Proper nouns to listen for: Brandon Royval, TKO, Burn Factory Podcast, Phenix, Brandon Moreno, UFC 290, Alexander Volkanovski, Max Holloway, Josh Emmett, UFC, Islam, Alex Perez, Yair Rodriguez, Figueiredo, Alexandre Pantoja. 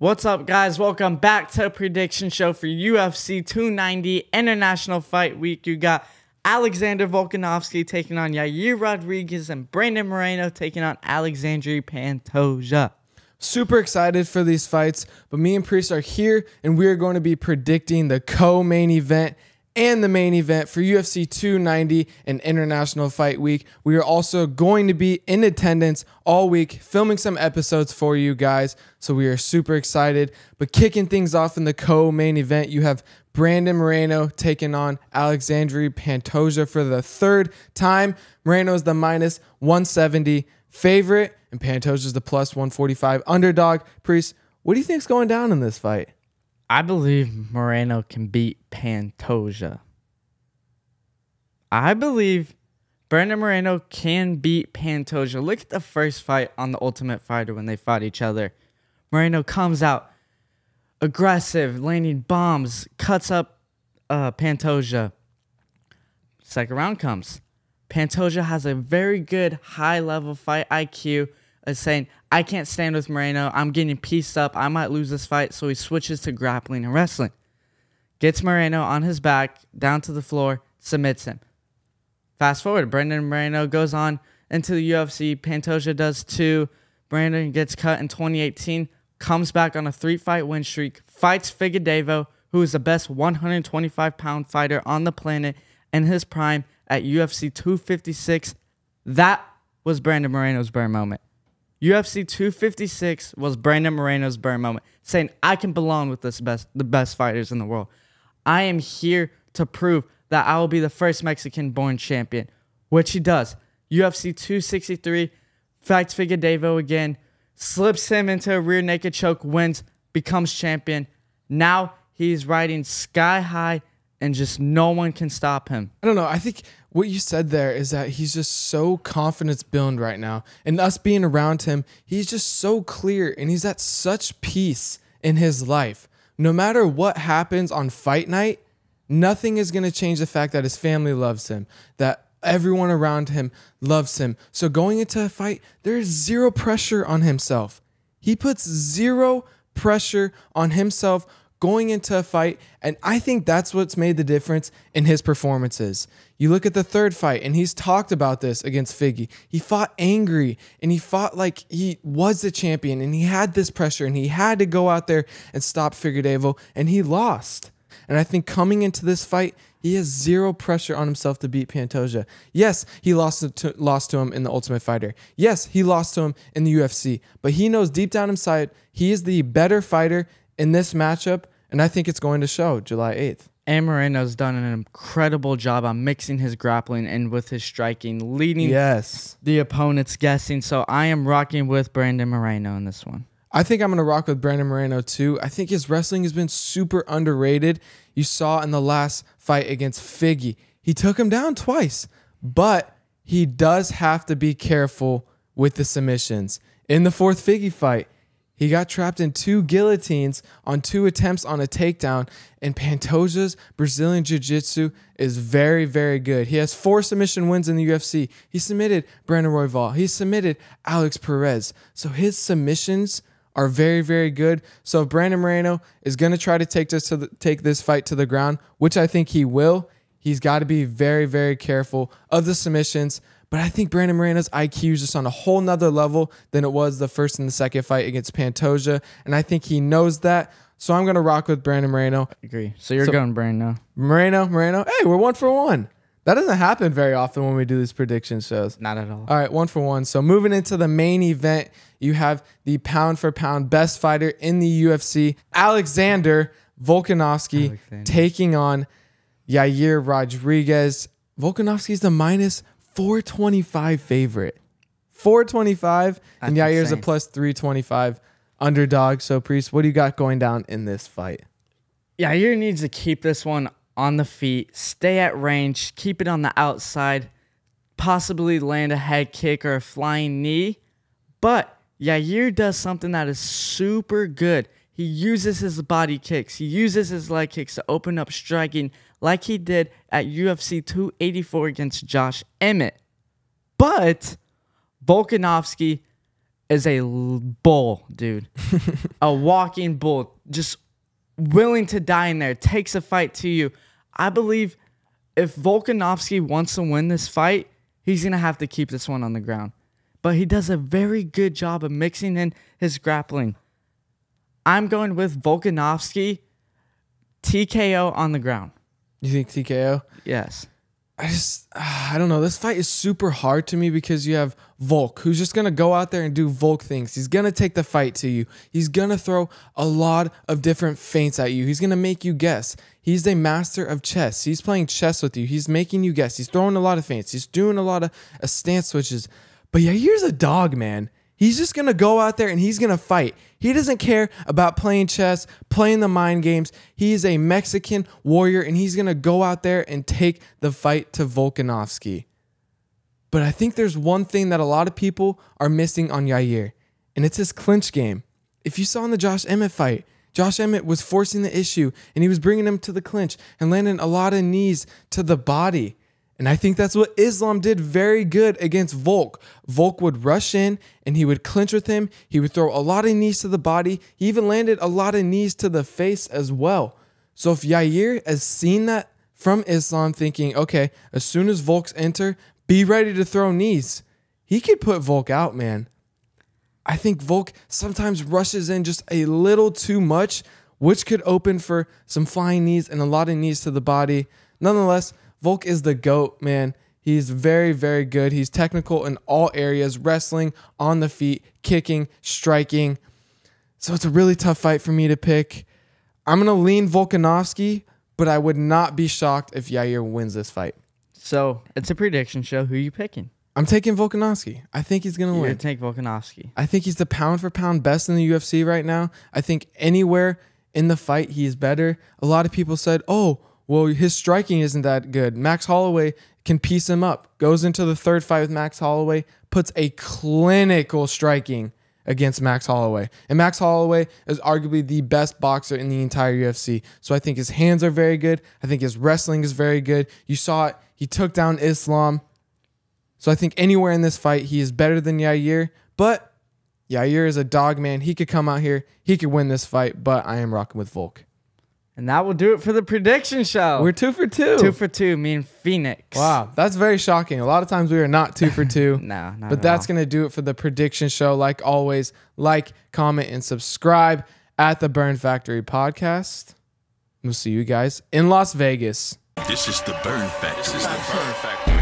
What's up, guys? Welcome back to a prediction show for UFC 290 International Fight Week. You got Alexander Volkanovski taking on Yair Rodriguez and Brandon Moreno taking on Alexandre Pantoja. Super excited for these fights, but me and Priest are here, and we are going to be predicting the co-main event and the main event for UFC 290 and International Fight Week. We are also going to be in attendance all week, filming some episodes for you guys, so we are super excited. But kicking things off in the co-main event, you have Brandon Moreno taking on Alexandre Pantoja for the third time. Moreno is the -170 favorite, and Pantoja is the +145 underdog. Priest, what do you think's going down in this fight? I believe Moreno can beat Pantoja. I believe Brandon Moreno can beat Pantoja. Look at the first fight on The Ultimate Fighter when they fought each other. Moreno comes out aggressive, landing bombs, cuts up Pantoja. Second round comes. Pantoja has a very good high-level fight IQ. Is saying, I can't stand with Moreno. I'm getting pieced up. I might lose this fight. So he switches to grappling and wrestling. Gets Moreno on his back, down to the floor, submits him. Fast forward, Brandon Moreno goes on into the UFC. Pantoja does too. Brandon gets cut in 2018, comes back on a 3-fight win streak, fights Figueiredo, who is the best 125-pound fighter on the planet in his prime at UFC 256. That was Brandon Moreno's burn moment. UFC 256 was Brandon Moreno's burn moment, saying, I can belong with the best fighters in the world. I am here to prove that I will be the first Mexican-born champion, which he does. UFC 263, fights Figueiredo again, slips him into a rear naked choke, wins, becomes champion. Now he's riding sky high, and just no one can stop him. I don't know. I think what you said there is that he's just so confidence building right now. And us being around him, he's just so clear. And he's at such peace in his life. No matter what happens on fight night, nothing is going to change the fact that his family loves him. That everyone around him loves him. So going into a fight, there's zero pressure on himself. He puts zero pressure on himself going into a fight, and I think that's what's made the difference in his performances. You look at the third fight, and he's talked about this against Figgy. He fought angry, and he fought like he was the champion, and he had this pressure, and he had to go out there and stop Figueiredo, and he lost. And I think coming into this fight, he has zero pressure on himself to beat Pantoja. Yes, he lost to him in The Ultimate Fighter. Yes, he lost to him in the UFC, but he knows deep down inside he is the better fighter in this matchup, and I think it's going to show July 8th. And Moreno's done an incredible job on mixing his grappling and with his striking, leading the opponents guessing. So I am rocking with Brandon Moreno in this one. I think I'm going to rock with Brandon Moreno too. I think his wrestling has been super underrated. You saw in the last fight against Figgy, he took him down twice, but he does have to be careful with the submissions. In the fourth Figgy fight, he got trapped in 2 guillotines on 2 attempts on a takedown, and Pantoja's Brazilian Jiu-Jitsu is very, very good. He has 4 submission wins in the UFC. He submitted Brandon Royval. He submitted Alex Perez. So his submissions are very, very good. So if Brandon Moreno is going to try to take this fight to the ground, which I think he will, he's got to be very, very careful of the submissions. But I think Brandon Moreno's IQ is just on a whole nother level than it was the first and the second fight against Pantoja. And I think he knows that. So I'm going to rock with Brandon Moreno. I agree. So you're going Brandon. Moreno. Hey, we're 1 for 1. That doesn't happen very often when we do these prediction shows. Not at all. All right, 1 for 1. So moving into the main event, you have the pound-for-pound best fighter in the UFC, Alexander Volkanovski, taking on Yair Rodriguez. Volkanovski's the -425 favorite. 425, and Yair's a +325 underdog. So, Priest, what do you got going down in this fight? Yair needs to keep this one on the feet, stay at range, keep it on the outside, possibly land a head kick or a flying knee. But Yair does something that is super good. He uses his body kicks. He uses his leg kicks to open up striking like he did at UFC 284 against Josh Emmett. But Volkanovski is a bull, dude. A walking bull, just willing to die in there, takes a fight to you. I believe if Volkanovski wants to win this fight, he's going to have to keep this one on the ground. But he does a very good job of mixing in his grappling. I'm going with Volkanovski, TKO on the ground. You think TKO? Yes. I don't know. This fight is super hard to me because you have Volk, who's just going to go out there and do Volk things. He's going to take the fight to you. He's going to throw a lot of different feints at you. He's going to make you guess. He's a master of chess. He's playing chess with you. He's making you guess. He's throwing a lot of feints. He's doing a lot of stance switches. But yeah, here's a dog, man. He's just going to go out there and he's going to fight. He doesn't care about playing chess, playing the mind games. He is a Mexican warrior, and he's going to go out there and take the fight to Volkanovski. But I think there's one thing that a lot of people are missing on Yair, and it's his clinch game. If you saw in the Josh Emmett fight, Josh Emmett was forcing the issue, and he was bringing him to the clinch and landing a lot of knees to the body. And I think that's what Islam did very good against Volk. Volk would rush in and he would clinch with him. He would throw a lot of knees to the body. He even landed a lot of knees to the face as well. So if Yair has seen that from Islam, thinking, okay, as soon as Volk's enter, be ready to throw knees, he could put Volk out, man. I think Volk sometimes rushes in just a little too much, which could open for some flying knees and a lot of knees to the body. Nonetheless, Volk is the GOAT, man. He's very, very good. He's technical in all areas, wrestling, on the feet, kicking, striking. So it's a really tough fight for me to pick. I'm going to lean Volkanovski, but I would not be shocked if Yair wins this fight. So it's a prediction show. Who are you picking? I'm taking Volkanovski. I think he's going to win. You're going to take Volkanovski. I think he's the pound-for-pound best in the UFC right now. I think anywhere in the fight, he's better. A lot of people said, oh, well, his striking isn't that good. Max Holloway can piece him up. Goes into the third fight with Max Holloway, puts a clinical striking against Max Holloway. And Max Holloway is arguably the best boxer in the entire UFC. So I think his hands are very good. I think his wrestling is very good. You saw it. He took down Islam. So I think anywhere in this fight, he is better than Yair. But Yair is a dog, man. He could come out here. He could win this fight. But I am rocking with Volk. And that will do it for the prediction show. We're 2 for 2. 2 for 2, me and Phoenix. Wow, that's very shocking. A lot of times we are not 2 for 2. No, not but that's going to do it for the prediction show. Like always, like, comment, and subscribe at the Burn Factory Podcast. We'll see you guys in Las Vegas. This is the Burn Factory.